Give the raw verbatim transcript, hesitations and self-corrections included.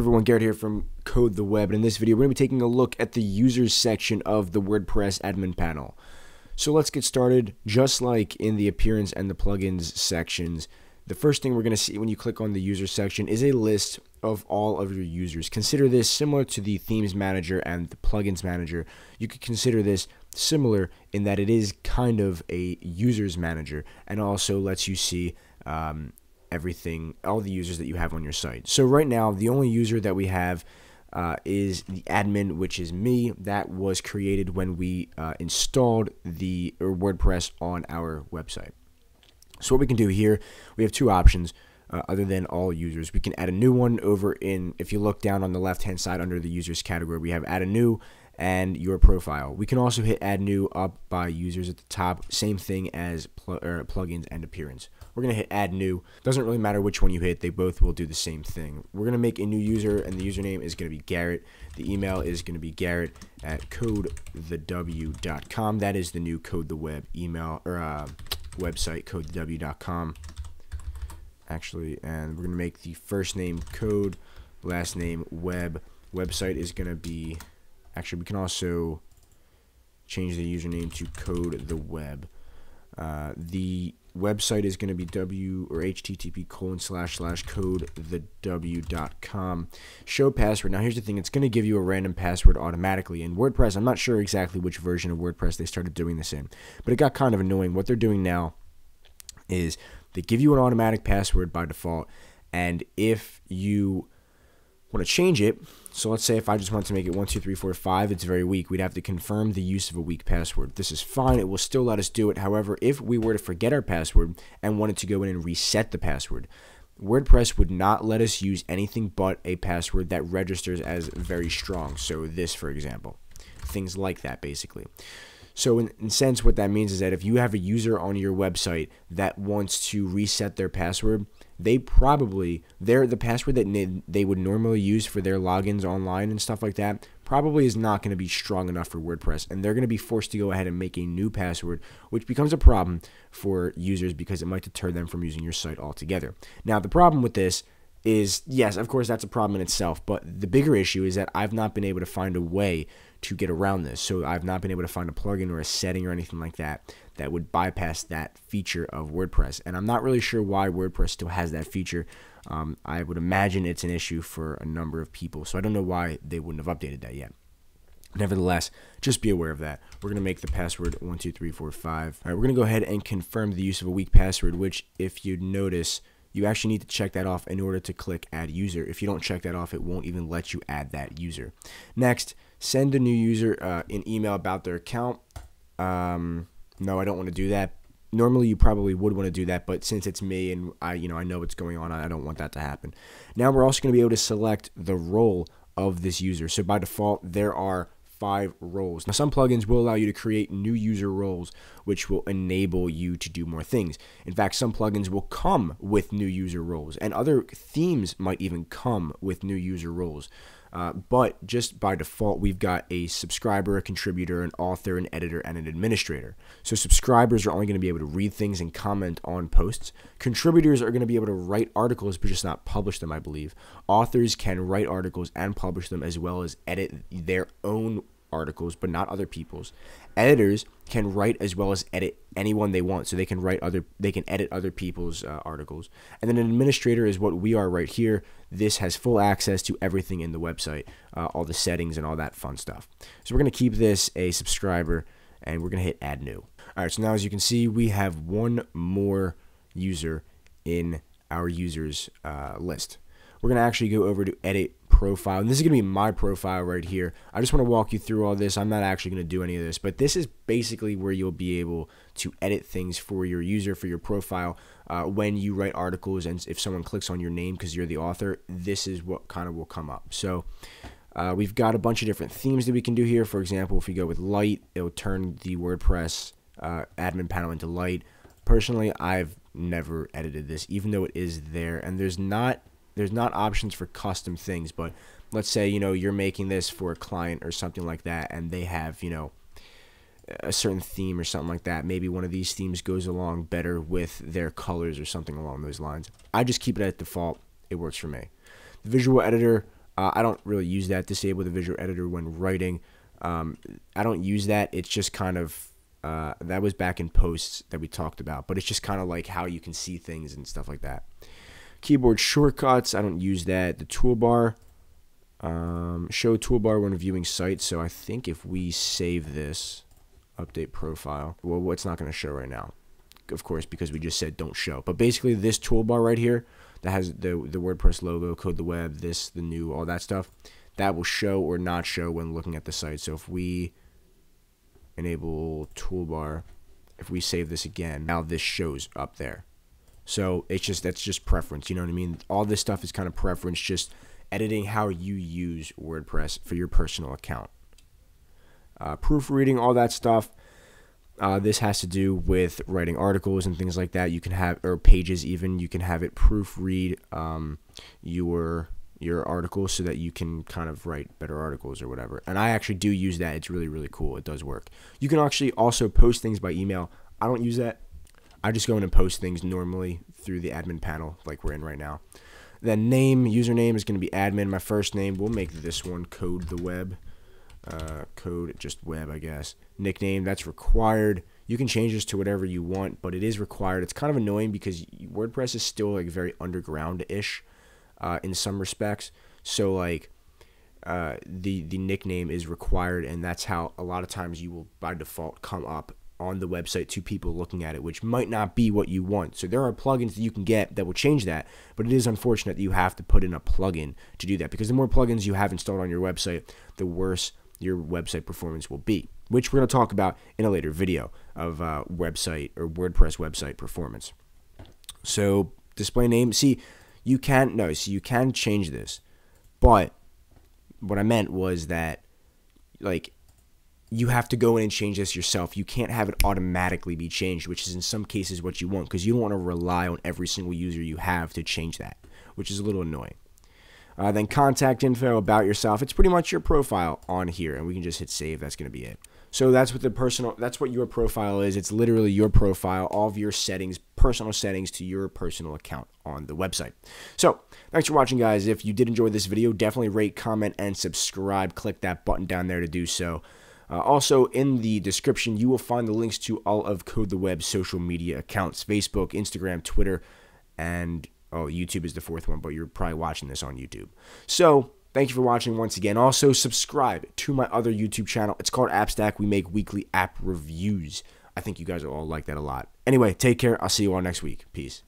everyone, Garrett here from Code the Web, and in this video we're going to be taking a look at the users section of the WordPress admin panel. So let's get started. Just like in the appearance and the plugins sections, the first thing we're going to see when you click on the user section is a list of all of your users. Consider this similar to the themes manager and the plugins manager. You could consider this similar in that it is kind of a users manager and also lets you see um, everything, all the users that you have on your site. So right now, the only user that we have uh, is the admin, which is me. That was created when we uh, installed the or WordPress on our website. So what we can do here, we have two options uh, other than all users. We can add a new one over in, if you look down on the left-hand side under the users category, we have add a new and your profile. We can also hit add new up by users at the top, same thing as pl er, plugins and appearance. We're gonna hit add new. Doesn't really matter which one you hit, they both will do the same thing. We're gonna make a new user, and the username is gonna be Garrett. The email is gonna be Garrett at code the w dot com. That is the new Code the Web email or uh, website, code the w dot com. Actually, and we're gonna make the first name Code, last name Web. Website is gonna be, actually, we can also change the username to Code the Web. Uh, the website is going to be w or http colon slash slash code the w.com. Show password. Now here's the thing, it's going to give you a random password automatically. In WordPress, I'm not sure exactly which version of WordPress they started doing this in, but it got kind of annoying. What they're doing now is they give you an automatic password by default, and if you want to change it, so let's say if I just want to make it one two three four five, it's very weak. We'd have to confirm the use of a weak password. This is fine, it will still let us do it. However, if we were to forget our password and wanted to go in and reset the password, WordPress would not let us use anything but a password that registers as very strong. So this, for example, things like that, basically. So in a sense, what that means is that if you have a user on your website that wants to reset their password, they probably, they're, the password that they would normally use for their logins online and stuff like that probably is not going to be strong enough for WordPress, and they're going to be forced to go ahead and make a new password, which becomes a problem for users because it might deter them from using your site altogether. Now, the problem with this is, yes, of course, that's a problem in itself, but the bigger issue is that I've not been able to find a way to get around this. So I've not been able to find a plugin or a setting or anything like that that would bypass that feature of WordPress. And I'm not really sure why WordPress still has that feature. Um, I would imagine it's an issue for a number of people. So I don't know why they wouldn't have updated that yet. Nevertheless, just be aware of that. We're going to make the password one two three four five. All right, we're going to go ahead and confirm the use of a weak password, which, if you notice, you actually need to check that off in order to click add user. If you don't check that off, it won't even let you add that user. Next, send a new user uh, an email about their account. Um, no, I don't want to do that. Normally, you probably would want to do that, but since it's me and I, you know, I know what's going on, I don't want that to happen. Now we're also going to be able to select the role of this user. So by default, there are five roles. Now, some plugins will allow you to create new user roles, which will enable you to do more things. In fact, some plugins will come with new user roles, and other themes might even come with new user roles. Uh, but just by default, we've got a subscriber, a contributor, an author, an editor, and an administrator. So subscribers are only going to be able to read things and comment on posts. Contributors are going to be able to write articles, but just not publish them, I believe. Authors can write articles and publish them, as well as edit their own articles, but not other people's. Editors can write as well as edit anyone they want, so they can write other, they can edit other people's uh, articles. And then an administrator is what we are right here. This has full access to everything in the website, uh, all the settings and all that fun stuff. So we're going to keep this a subscriber, and we're going to hit add new. All right, so now as you can see, we have one more user in our users uh, list. We're going to actually go over to edit profile, and this is going to be my profile right here. I just want to walk you through all this. I'm not actually going to do any of this, but this is basically where you'll be able to edit things for your user, for your profile. Uh, when you write articles, and if someone clicks on your name because you're the author, this is what kind of will come up. So uh, we've got a bunch of different themes that we can do here. For example, if we go with light, it'll turn the WordPress uh, admin panel into light. Personally, I've never edited this, even though it is there, and there's not There's not options for custom things, but let's say, you know, you're making this for a client or something like that, and they have, you know, a certain theme or something like that. Maybe one of these themes goes along better with their colors or something along those lines. I just keep it at default. It works for me. The visual editor, Uh, I don't really use that, disable the visual editor when writing. Um, I don't use that. It's just kind of, uh, that was back in posts that we talked about, but it's just kind of like how you can see things and stuff like that. Keyboard shortcuts, I don't use that. The toolbar, um, show toolbar when viewing sites. So I think if we save this, update profile, well, it's not going to show right now, of course, because we just said don't show. But basically this toolbar right here that has the, the WordPress logo, Code the Web, this, the new, all that stuff, that will show or not show when looking at the site. So if we enable toolbar, if we save this again, now this shows up there. So it's just, that's just preference, you know what I mean? All this stuff is kind of preference, just editing how you use WordPress for your personal account. Uh, proofreading, all that stuff. Uh, this has to do with writing articles and things like that. You can have, or pages even, you can have it proofread um, your your article so that you can kind of write better articles or whatever. And I actually do use that. It's really, really cool. It does work. You can actually also post things by email. I don't use that. I just go in and post things normally through the admin panel like we're in right now. Then name, username is going to be admin. My first name, we'll make this one Code the Web. Uh, code just web, I guess. Nickname, that's required. You can change this to whatever you want, but it is required. It's kind of annoying because WordPress is still like very underground-ish uh, in some respects. So like uh, the the nickname is required, and that's how a lot of times you will by default come up on the website to people looking at it, which might not be what you want. So there are plugins that you can get that will change that, but it is unfortunate that you have to put in a plugin to do that, because the more plugins you have installed on your website, the worse your website performance will be, which we're going to talk about in a later video of uh, website or WordPress website performance. So display name, see, you can, no, so you can change this, but what I meant was that like you have to go in and change this yourself. You can't have it automatically be changed, which is in some cases what you want, because you don't want to rely on every single user you have to change that, which is a little annoying. Uh, then contact info, about yourself. It's pretty much your profile on here, and we can just hit save. That's going to be it. So that's what the personal, that's what your profile is. It's literally your profile, all of your settings, personal settings to your personal account on the website. So thanks for watching, guys. If you did enjoy this video, definitely rate, comment, and subscribe. Click that button down there to do so. Uh, also, in the description, you will find the links to all of Code the Web's social media accounts, Facebook, Instagram, Twitter, and oh, YouTube is the fourth one, but you're probably watching this on YouTube. So thank you for watching once again. Also, subscribe to my other YouTube channel. It's called AppStack. We make weekly app reviews. I think you guys will all like that a lot. Anyway, take care. I'll see you all next week. Peace.